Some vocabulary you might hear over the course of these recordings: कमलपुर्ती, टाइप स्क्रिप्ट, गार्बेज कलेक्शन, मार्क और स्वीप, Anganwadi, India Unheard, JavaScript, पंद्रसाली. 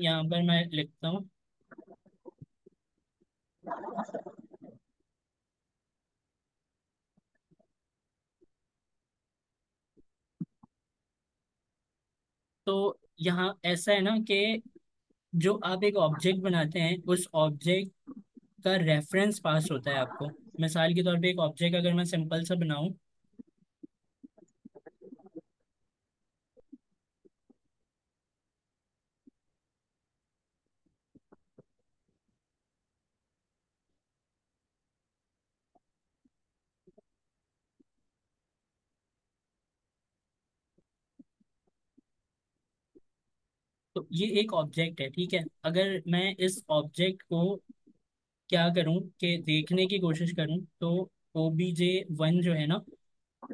यहाँ पर मैं लिखता हूँ तो यहाँ ऐसा है ना कि जो आप एक ऑब्जेक्ट बनाते हैं उस ऑब्जेक्ट का रेफरेंस पास होता है आपको। मिसाल के तौर पे एक ऑब्जेक्ट अगर मैं सिंपल सा बनाऊं तो ये एक ऑब्जेक्ट है, ठीक है। अगर मैं इस ऑब्जेक्ट को क्या करूं कि देखने की कोशिश करूं तो obj1 जो है ना,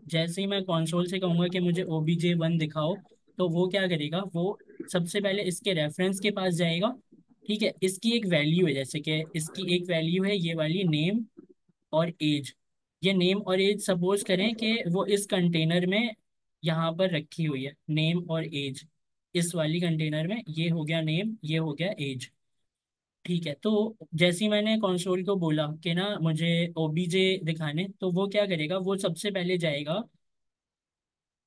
जैसे ही मैं कंसोल से कहूंगा कि मुझे obj1 दिखाओ तो वो क्या करेगा, वो सबसे पहले इसके रेफरेंस के पास जाएगा, ठीक है। इसकी एक वैल्यू है, जैसे कि इसकी एक वैल्यू है ये वाली नेम और एज। ये नेम और एज सपोज करें कि वो इस कंटेनर में यहाँ पर रखी हुई है, नेम और एज इस वाली कंटेनर में। ये हो गया नेम, ये हो गया एज, ठीक है। तो जैसे ही मैंने कंसोल को बोला कि ना मुझे ओबीजे दिखाने, तो वो क्या करेगा, वो सबसे पहले जाएगा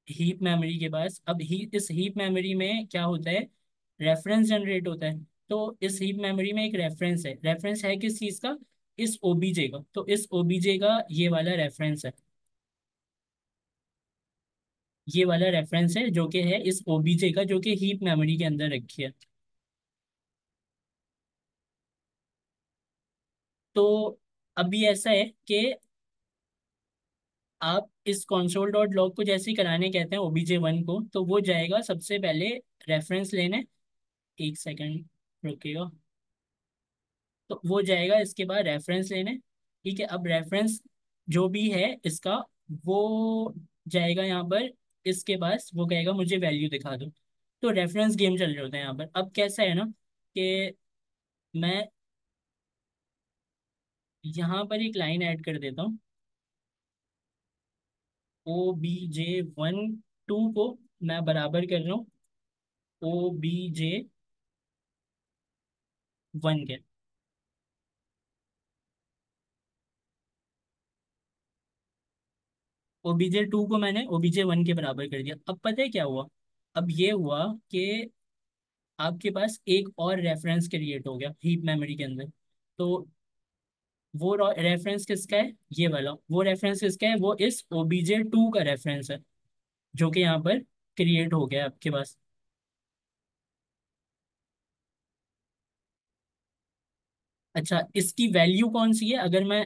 हीप मेमोरी के पास। अब इस हीप मेमोरी में क्या होता है, रेफरेंस जनरेट होता है। तो इस हीप मेमोरी में एक रेफरेंस है। रेफरेंस है किस चीज़ का, इस ओबीजे का। तो इस ओबीजे का ये वाला रेफरेंस है, ये वाला रेफरेंस है जो कि है इस ओबीजे का, जो कि हीप मेमोरी के अंदर रखी है। तो अभी ऐसा है कि आप इस console डॉट लॉग को जैसे ही कराने कहते हैं obj1 को, तो वो जाएगा सबसे पहले रेफरेंस लेने, एक सेकंड रुकेगा, तो वो जाएगा इसके बाद रेफरेंस लेने, ठीक है। अब रेफरेंस जो भी है इसका वो जाएगा यहाँ पर इसके पास, वो कहेगा मुझे वैल्यू दिखा दो। तो रेफरेंस गेम चल रहे होते हैं यहाँ पर। अब कैसा है ना कि मैं यहाँ पर एक लाइन ऐड कर देता हूँ, obj1 2 को मैं बराबर कर रहा हूँ obj1 के। obj2 को मैंने obj1 के बराबर कर दिया। अब पता है क्या हुआ, अब ये हुआ कि आपके पास एक और रेफरेंस क्रिएट हो गया हीप मेमोरी के अंदर। तो वो रेफरेंस किसका है, ये वाला। वो रेफरेंस किसका है, वो इस obj2 का रेफरेंस है जो कि यहाँ पर क्रिएट हो गया आपके पास। अच्छा, इसकी वैल्यू कौन सी है, अगर मैं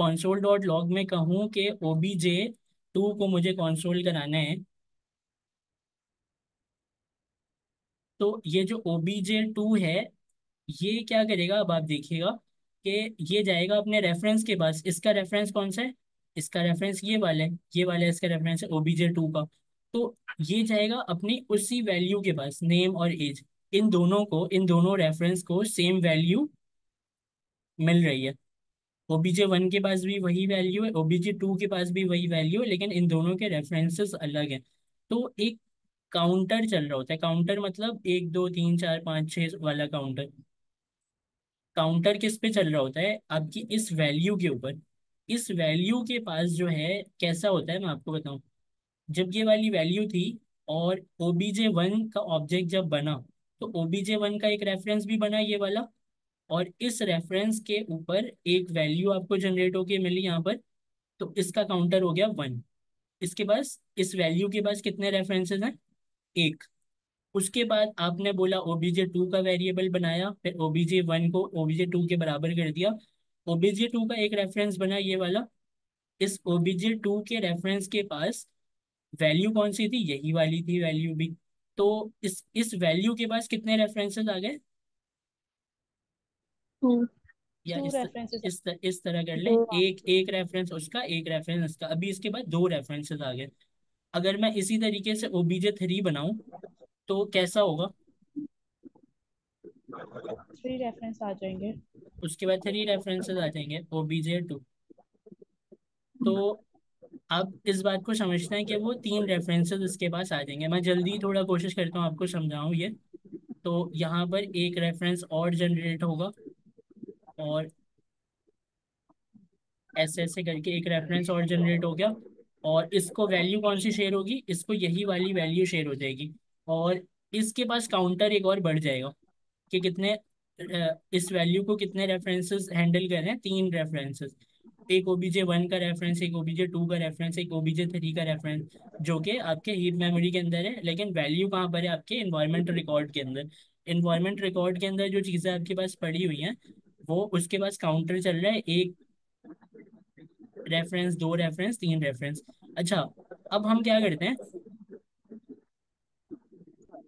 console डॉट लॉग में कहूँ कि obj2 को मुझे console कराना है, तो ये जो obj2 है ये क्या करेगा, अब आप देखिएगा कि ये जाएगा अपने रेफरेंस के पास। इसका रेफरेंस कौन सा है, इसका रेफरेंस ये वाला है, ये वाला इसका रेफरेंस है obj2 का। तो ये जाएगा अपनी उसी वैल्यू के पास, नेम और एज। इन दोनों को, इन दोनों रेफरेंस को सेम वैल्यू मिल रही है। obj1 के पास भी वही वैल्यू है, obj2 के पास भी वही वैल्यू है, लेकिन इन दोनों के रेफरेंसेस अलग हैं। तो एक काउंटर चल रहा होता है, काउंटर मतलब 1 2 3 4 5 6 वाला काउंटर। काउंटर किस पे चल रहा होता है, आपकी इस वैल्यू के ऊपर। इस वैल्यू के पास जो है कैसा होता है मैं आपको बताऊं, जब ये वाली वैल्यू थी और obj1 का ऑब्जेक्ट जब बना तो obj1 का एक रेफरेंस भी बना ये वाला, और इस रेफरेंस के ऊपर एक वैल्यू आपको जनरेट होके मिली यहाँ पर। तो इसका काउंटर हो गया 1। इसके पास, इस वैल्यू के पास कितने रेफरेंसेस हैं, 1। उसके बाद आपने बोला obj2 का वेरिएबल बनाया, फिर obj1 को obj2 के बराबर कर दिया। obj2 का एक रेफरेंस बना ये वाला, इस obj2 के रेफरेंस के पास वैल्यू कौन सी थी, यही वाली थी वैल्यू भी। तो इस वैल्यू के पास कितने रेफरेंसेस आ गए, या इस तरह कर ले, एक रेफरेंस उसका, एक रेफरेंस इसका। अभी इसके बाद 2 रेफरेंसेस आ गए। अगर मैं इसी तरीके से obj3 बनाऊं तो कैसा होगा, 3 रेफरेंस आ जाएंगे, उसके बाद 3 रेफरेंसेस आ जाएंगे obj2। तो आप इस बात को समझते हैं कि वो 3 रेफरेंसेस इसके पास आ जाएंगे। मैं जल्दी थोड़ा कोशिश करता हूँ आपको समझाऊँ ये। तो यहाँ पर एक रेफरेंस और जनरेट होगा और ऐसे ऐसे करके एक रेफरेंस और जनरेट हो गया। और इसको वैल्यू कौन सी शेयर होगी, इसको यही वाली वैल्यू शेयर हो जाएगी और इसके पास काउंटर एक और बढ़ जाएगा कि कितने इस वैल्यू को कितने रेफरेंसेस हैंडल कर रहे हैं, 3 रेफरेंसेस, एक OBJ1 का रेफरेंस, एक OBJ2 का रेफरेंस, एक OBJ3 का रेफरेंस, जो कि आपके हीप मेमोरी के अंदर है। लेकिन वैल्यू कहाँ पर है, आपके एनवायरमेंट रिकॉर्ड के अंदर। एनवायरमेंट रिकॉर्ड के अंदर जो चीज़ें आपके पास पड़ी हुई हैं वो उसके पास काउंटर चल रहा है, 1 रेफरेंस, 2 रेफरेंस, 3 रेफरेंस। अच्छा, अब हम क्या करते हैं,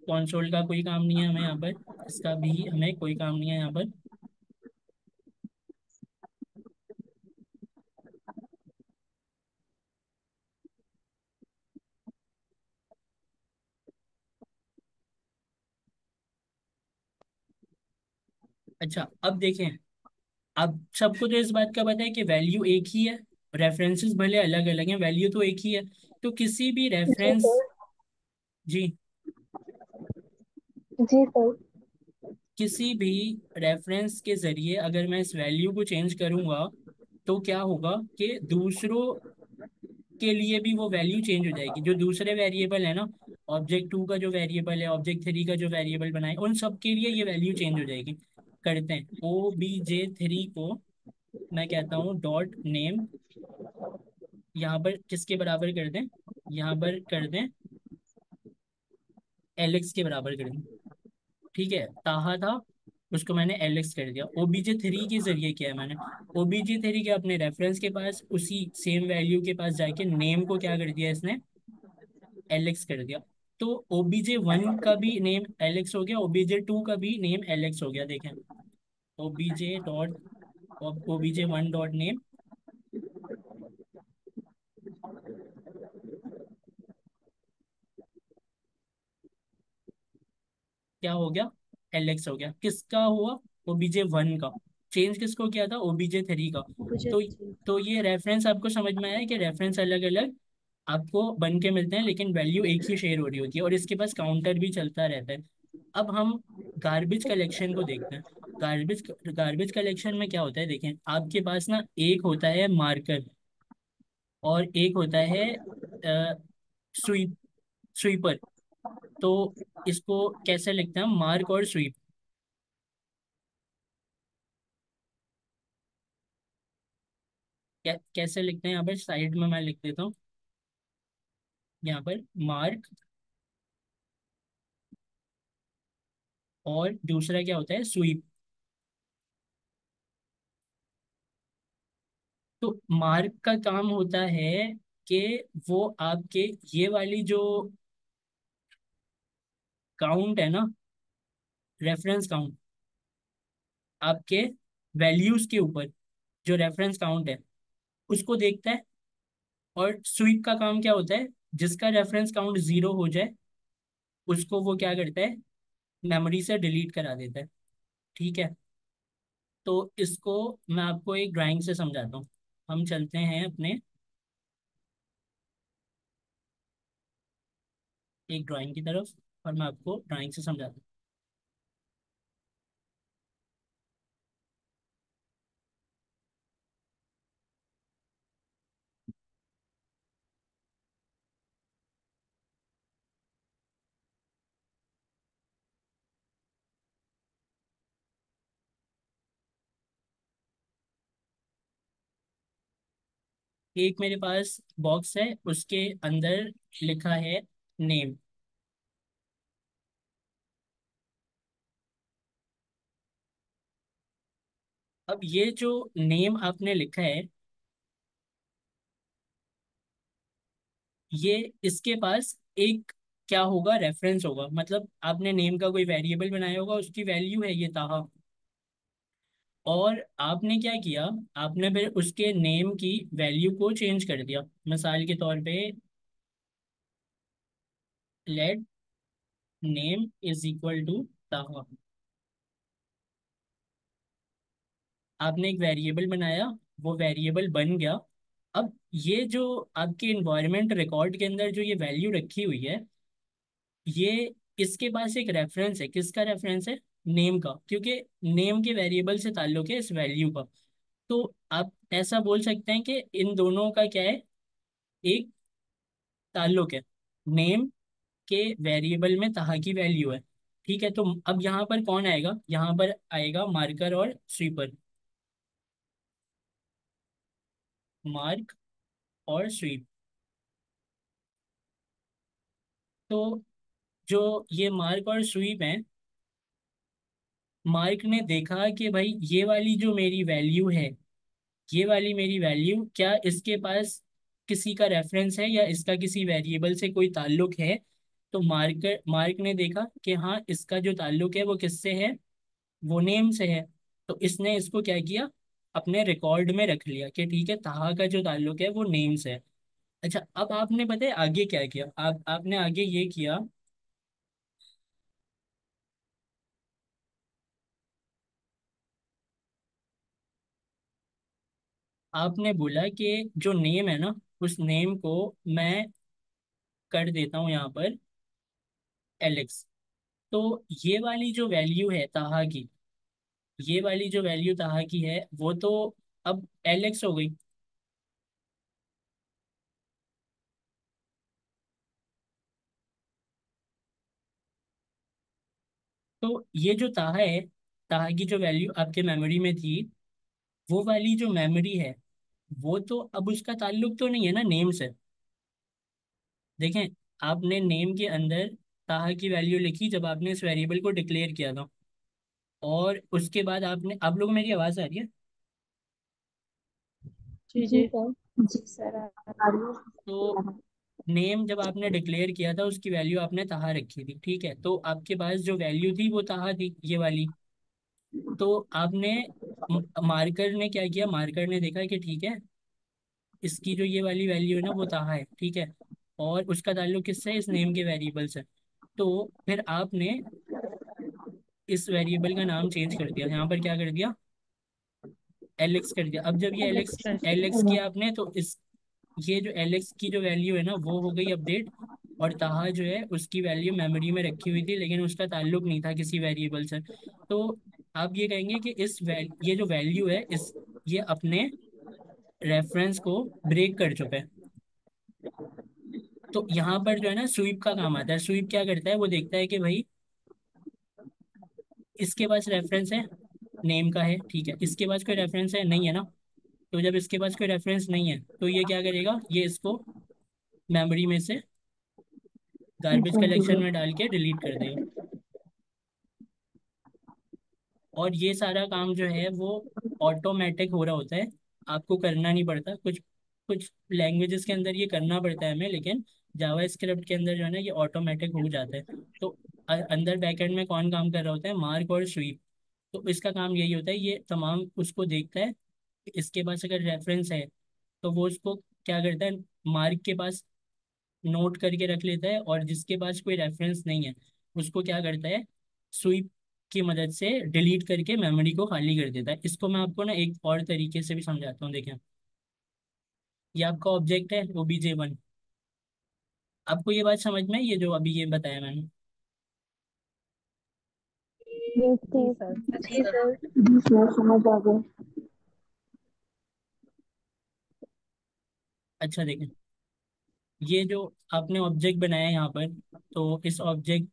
कंसोल का कोई काम नहीं है हमें यहाँ पर, इसका भी हमें कोई काम नहीं है यहाँ पर। अच्छा, अब देखें, अब सबको तो इस बात का पता है कि वैल्यू एक ही है, रेफरेंसेस भले अलग अलग हैं, वैल्यू तो एक ही है। तो किसी भी रेफरेंस जी सर किसी भी रेफरेंस के जरिए अगर मैं इस वैल्यू को चेंज करूंगा तो क्या होगा कि दूसरों के लिए भी वो वैल्यू चेंज हो जाएगी। जो दूसरे वेरिएबल है ना, ऑब्जेक्ट 2 का जो वेरिएबल है, ऑब्जेक्ट 3 का जो वेरिएबल बनाए, उन सब के लिए ये वैल्यू चेंज हो जाएगी। करते हैं, OBJ3 को मैं कहता हूँ डॉट नेम, यहाँ पर किसके बराबर कर दें, यहाँ पर कर दें एलेक्स के बराबर कर दें। ठीक है, ताहा था उसको मैंने एलेक्स कर दिया। OBJ3 के जरिए क्या है, मैंने OBJ3 के अपने रेफरेंस के पास उसी सेम वैल्यू के पास जाके नेम को क्या कर दिया, इसने एलेक्स कर दिया। तो OBJ1 का भी नेम एलेक्स हो गया, OBJ2 का भी नेम एलेक्स हो गया। देखें, OBJ1 डॉट नेम, क्या हो गया, एलेक्स हो गया। किसका हुआ, OBJ1 का। चेंज किसको किया था, OBJ3 का। तो ये रेफरेंस आपको समझ में आया कि रेफरेंस अलग अलग आपको बन के मिलते हैं लेकिन वैल्यू एक ही शेयर हो रही होती है और इसके पास काउंटर भी चलता रहता है। अब हम गार्बेज कलेक्शन को देखते हैं। गार्बेज कलेक्शन में क्या होता है, देखें आपके पास ना एक होता है मार्कर और एक होता है स्वीपर। तो इसको कैसे लिखते हैं, मार्क और स्वीप। कैसे लिखते हैं, यहाँ पर साइड में मैं लिख देता हूँ, यहाँ पर मार्क और दूसरा क्या होता है, स्वीप। तो मार्क का काम होता है कि वो आपके ये वाली जो काउंट है ना, रेफरेंस काउंट, आपके वैल्यूज के ऊपर जो रेफरेंस काउंट है उसको देखता है। और स्वीप का काम क्या होता है, जिसका रेफरेंस काउंट 0 हो जाए उसको वो क्या करता है, मेमोरी से डिलीट करा देता है। ठीक है, तो इसको मैं आपको एक ड्राइंग से समझाता हूँ। हम चलते हैं अपने एक ड्राइंग की तरफ और मैं आपको ड्राइंग से समझाता हूँ। एक मेरे पास बॉक्स है, उसके अंदर लिखा है नेम। अब ये जो नेम आपने लिखा है ये इसके पास एक क्या होगा, रेफरेंस होगा। मतलब आपने नेम का कोई वेरिएबल बनाया होगा, उसकी वैल्यू है ये ताहा, और आपने क्या किया, आपने फिर उसके नेम की वैल्यू को चेंज कर दिया। मिसाल के तौर पे let name is equal to Taha, आपने एक वेरिएबल बनाया, वो वेरिएबल बन गया। अब ये जो आपके एनवायरनमेंट रिकॉर्ड के अंदर जो ये वैल्यू रखी हुई है, ये इसके पास एक रेफरेंस है। किसका रेफरेंस है? नेम का, क्योंकि नेम के वेरिएबल से ताल्लुक है इस वैल्यू का। तो आप ऐसा बोल सकते हैं कि इन दोनों का क्या है, एक ताल्लुक है, नेम के वेरिएबल में तहा की वैल्यू है। ठीक है, तो अब यहाँ पर कौन आएगा? यहाँ पर आएगा मार्कर और स्वीपर, मार्क और स्वीप। तो जो ये मार्क और स्वीप हैं, मार्क ने देखा कि भाई ये वाली जो मेरी वैल्यू है, ये वाली मेरी वैल्यू, क्या इसके पास किसी का रेफरेंस है या इसका किसी वेरिएबल से कोई ताल्लुक है? तो मार्क ने देखा कि हाँ, इसका जो ताल्लुक है वो किससे है? वो नेम से है। तो इसने इसको क्या किया, अपने रिकॉर्ड में रख लिया कि ठीक है, तहा का जो ताल्लुक है वो नेम से है। अच्छा, अब आपने पता है आगे क्या किया? आपने आगे ये किया आपने बोला कि जो नेम है ना, उस नेम को मैं कर देता हूँ यहाँ पर एलेक्स। तो ये वाली जो वैल्यू है ताहा की, ये वाली जो वैल्यू ताहा की है वो तो अब एलेक्स हो गई। तो ये जो ताहा है, ताहा की जो वैल्यू आपके मेमोरी में थी, वो वाली जो मेमोरी है वो तो अब उसका ताल्लुक तो नहीं है ना नेम से। देखें, आपने नेम के अंदर ताहा की वैल्यू लिखी जब आपने इस वेरिएबल को डिक्लेयर किया था, और उसके बाद आपने, आप लोगों को मेरी आवाज़ आ रही है? जी सर। तो नेम जब आपने डिक्लेयर किया था उसकी वैल्यू आपने ताहा रखी थी। ठीक है, तो आपके पास जो वैल्यू थी वो ताहा थी, ये वाली। तो आपने, मार्कर ने क्या किया, मार्कर ने देखा कि ठीक है, इसकी जो ये वाली वैल्यू है ना वो ताहा है। ठीक है, और उसका ताल्लुक किससे है? इस नेम के वेरिएबल से। तो फिर आपने इस वेरिएबल का नाम चेंज कर दिया, यहाँ पर क्या कर दिया, एलेक्स कर दिया। अब जब ये एलेक्स किया आपने, तो इस ये जो एलेक्स की जो वैल्यू है ना वो हो गई अपडेट, और ताहा जो है उसकी वैल्यू मेमोरी में रखी हुई थी लेकिन उसका ताल्लुक नहीं था किसी वेरिएबल से। तो आप ये कहेंगे कि इस ये जो वैल्यू है, इस ये अपने रेफरेंस को ब्रेक कर चुका है। तो यहाँ पर जो है ना स्वीप का काम आता है। स्वीप क्या करता है, वो देखता है कि भाई इसके पास रेफरेंस है, नेम का है। ठीक है, इसके पास कोई रेफरेंस है नहीं है ना। तो जब इसके पास कोई रेफरेंस नहीं है तो ये क्या करेगा, ये इसको मेमोरी में से गार्बेज कलेक्शन में डाल के डिलीट कर देगा। और ये सारा काम जो है वो ऑटोमेटिक हो रहा होता है, आपको करना नहीं पड़ता। कुछ कुछ लैंग्वेजेस के अंदर ये करना पड़ता है हमें, लेकिन जावास्क्रिप्ट के अंदर जो है ना ये ऑटोमेटिक हो जाता है। तो अंदर बैकएंड में कौन काम कर रहा होता है? मार्क और स्वीप। तो इसका काम यही होता है, ये तमाम उसको देखता है, इसके पास अगर रेफरेंस है तो वो उसको क्या करता है, मार्क के पास नोट करके रख लेता है, और जिसके पास कोई रेफरेंस नहीं है उसको क्या करता है, स्वीप की मदद से डिलीट करके मेमोरी को खाली कर देता है। इसको मैं आपको ना एक और तरीके से भी समझाता हूँ। देखें, ये आपका ऑब्जेक्ट है obj1। आपको ये बात समझ में, ये जो अभी ये बताया मैंने, अच्छा देखें, ये जो आपने ऑब्जेक्ट बनाया यहाँ पर, तो इस ऑब्जेक्ट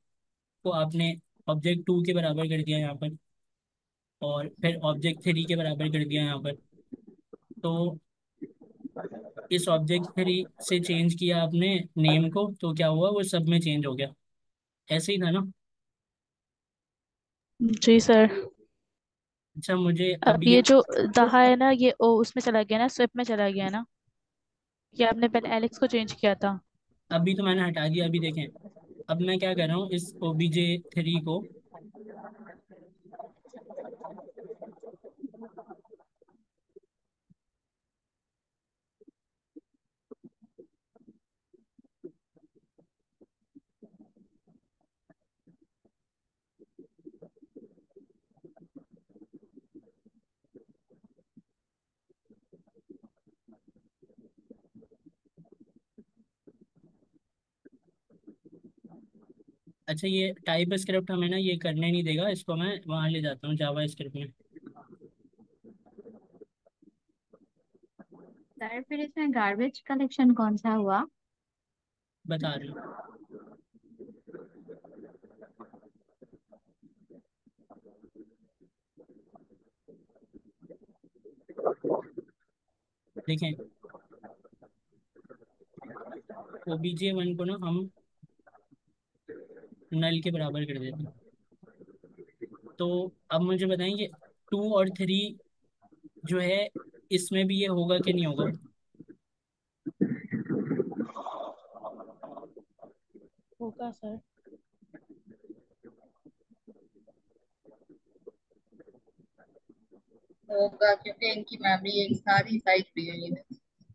को आपने ऑब्जेक्ट 2 के बराबर कर दिया यहाँ पर, और फिर ऑब्जेक्ट 3 के बराबर कर दिया यहाँ पर। तो इस ऑब्जेक्ट 3 से चेंज किया आपने नेम को, तो क्या हुआ, वो सब में चेंज हो गया। ऐसे ही था ना? जी सर। अच्छा, मुझे अब ये जो ताहा है ना, ये उसमें चला गया ना, स्वीप में चला गया ना, कि आपने पहले एलेक्स को चेंज किया था। अभी तो मैंने हटा दिया। अभी देखें, अब मैं क्या कर रहा हूँ, इस obj3 को अच्छा ये टाइप स्क्रिप्ट हमें ना ये करने नहीं देगा, इसको मैं वहाँ ले जाता हूँ जावा स्क्रिप्ट में। सर फिर इसमें गार्बेज कलेक्शन कौन सा हुआ? बता रही हूँ। देखें obj1 को ना हम नल के बराबर कर देते हैं। तो अब मुझे बताएंगे 2 और 3 जो है इसमें भी ये होगा कि नहीं होगा? होगा सर। होगा क्योंकि इनकी मेमोरी एक सारी साइट पे है,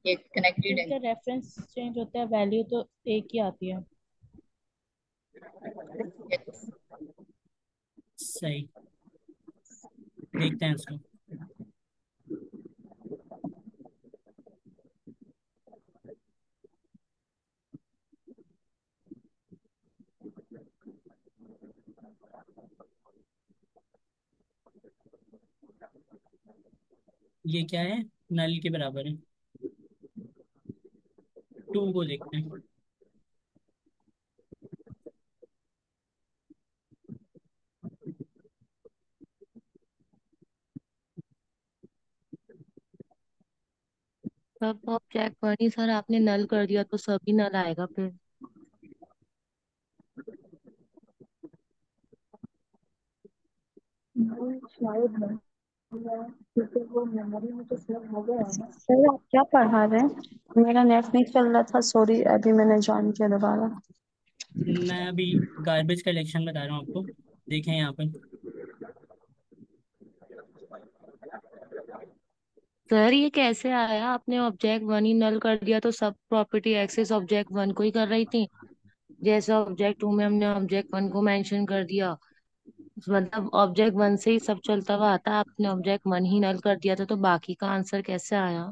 ये कनेक्टेड है। इसका रेफरेंस चेंज होता है, वैल्यू तो एक ही आती है। सही, देखते हैं इसको। ये क्या है? नल के बराबर है। 2 को देखते हैं। सब आप चेक करिए सर, आपने नल कर दिया तो सभी नल आएगा फिर। शायद वो मेमोरी में तो सेव हो गया है। सर आप क्या पढ़ा रहे हैं? मेरा नेट नहीं चल रहा था, सॉरी। अभी मैंने ज्वाइन किया दोबारा। मैं अभी गार्बेज कलेक्शन बता रहा हूँ आपको, देखें यहाँ पर। सर ये कैसे आया? आपने ऑब्जेक्ट 1 ही नल कर दिया तो सब प्रॉपर्टी एक्सेस ऑब्जेक्ट 1 को ही कर रही थी। जैसे ऑब्जेक्ट 2 में हमने ऑब्जेक्ट 1 को मेंशन कर दिया, मतलब ऑब्जेक्ट 1 से ही सब चलता हुआ आता। आपने ऑब्जेक्ट 1 ही नल कर दिया था तो बाकी का आंसर कैसे आया?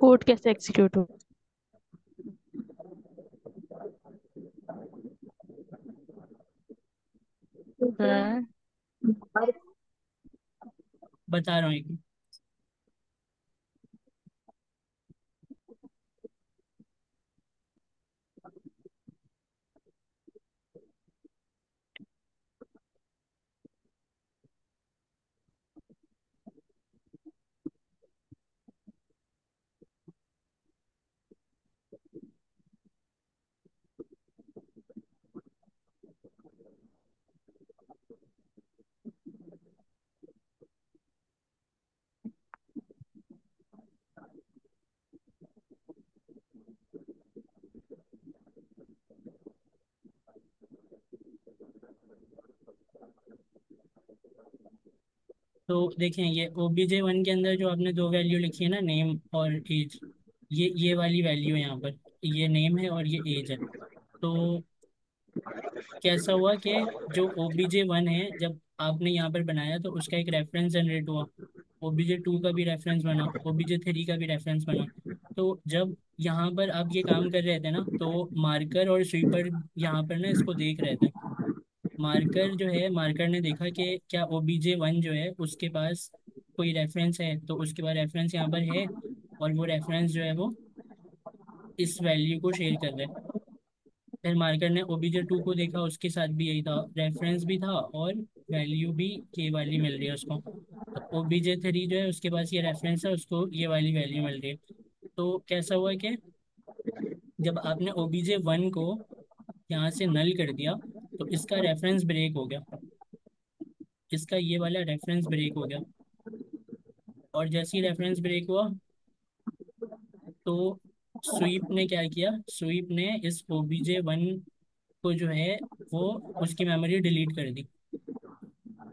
कोड कैसे एग्जीक्यूट हो? बता रहा हूँ, तो देखें ये obj1 के अंदर जो आपने 2 वैल्यू लिखी है ना, नेम और एज, ये वाली वैल्यू है यहाँ पर, ये नेम है और ये एज है। तो कैसा हुआ कि जो obj1 है जब आपने यहाँ पर बनाया तो उसका एक रेफरेंस जनरेट हुआ, obj2 का भी रेफरेंस बना, obj3 का भी रेफरेंस बना। तो जब यहाँ पर आप ये काम कर रहे थे ना तो मार्कर और स्वीपर यहाँ पर ना इसको देख रहे थे। मार्कर जो है, मार्कर ने देखा कि क्या obj1 जो है उसके पास कोई रेफरेंस है, तो उसके पास रेफरेंस यहाँ पर है और वो रेफरेंस जो है वो इस वैल्यू को शेयर कर रहा है। फिर मार्कर ने obj2 को देखा, उसके साथ भी यही था, रेफरेंस भी था और वैल्यू भी ये वाली मिल रही है उसको। तो obj3 जो है उसके पास ये रेफरेंस है, उसको ये वाली वैल्यू मिल रही है। तो कैसा हुआ कि जब आपने obj1 को यहाँ से नल कर दिया तो इसका रेफरेंस ब्रेक हो गया, इसका ये वाला रेफरेंस ब्रेक हो गया। और जैसे ही रेफरेंस ब्रेक हुआ तो स्वीप ने क्या किया, स्वीप ने इस obj1 को जो है वो उसकी मेमोरी डिलीट कर दी।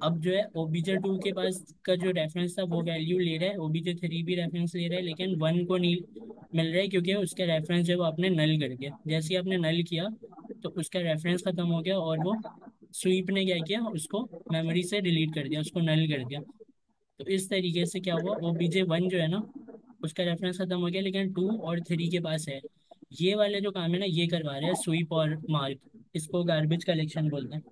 अब जो है obj2 के पास का जो रेफरेंस था वो वैल्यू ले रहा है, obj3 भी रेफरेंस ले रहा है, लेकिन 1 को नहीं मिल रहा है क्योंकि उसका रेफरेंस जो है वो आपने नल कर दिया। जैसे ही आपने नल किया तो उसका रेफरेंस खत्म हो गया और वो स्वीप ने क्या किया, उसको मेमोरी से डिलीट कर दिया, उसको नल कर दिया। तो इस तरीके से क्या हुआ, obj1 जो है ना उसका रेफरेंस खत्म हो गया लेकिन 2 और 3 के पास है। ये वाले जो काम है ना ये करवा रहे हैं स्वीप और मार्क। इसको गार्बेज कलेक्शन बोलते हैं।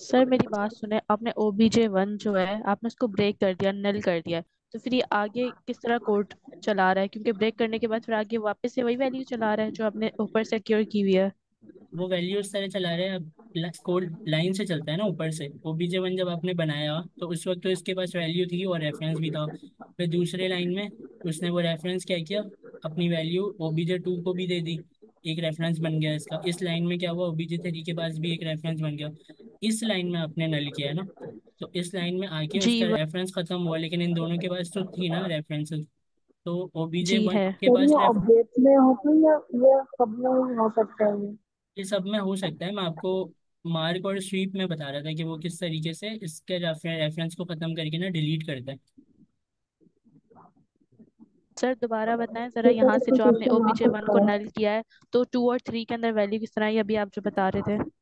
सर मेरी बात सुने, आपने OBJ1 जो है आपने उसको ब्रेक कर दिया, नल कर दिया, तो फिर ये आगे किस तरह कोड चला रहा है? क्योंकि ब्रेक करने के बाद फिर आगे वापस से वही वैल्यू चला रहा है जो आपने ऊपर सिक्योर की हुई है। वो वैल्यू उस तरह चला रहे हैं, कोड लाइन से चलता है ना ऊपर से। OBJ1 जब आपने बनाया तो उस वक्त तो इसके पास वैल्यू थी और रेफरेंस भी था। फिर दूसरे लाइन में उसने वो रेफरेंस क्या किया, अपनी वैल्यू OBJ2 को भी दे दी, एक रेफरेंस बन गया इसका। इस लाइन में क्या हुआ, OBJ3 के पास भी एक रेफरेंस बन गया। इस लाइन में आपने नल किया है ना, तो इस लाइन में आके उसका रेफरेंस खत्म हुआ, लेकिन इन दोनों के पास तो थी ना रेफरेंसेस। तो OBJ1 के पास अपडेट में हो सकता है, ये सब में हो सकता है। मैं आपको मार्क और स्वीप में बता रहा था कि वो किस तरीके से इसके रेफरेंस को खत्म करके ना डिलीट करता है। सर दोबारा बताएं जरा, यहाँ से जो आपने OBJ1 को नल किया है तो 2 और 3 के अंदर वैल्यू किस तरह है, अभी आप जो बता रहे थे।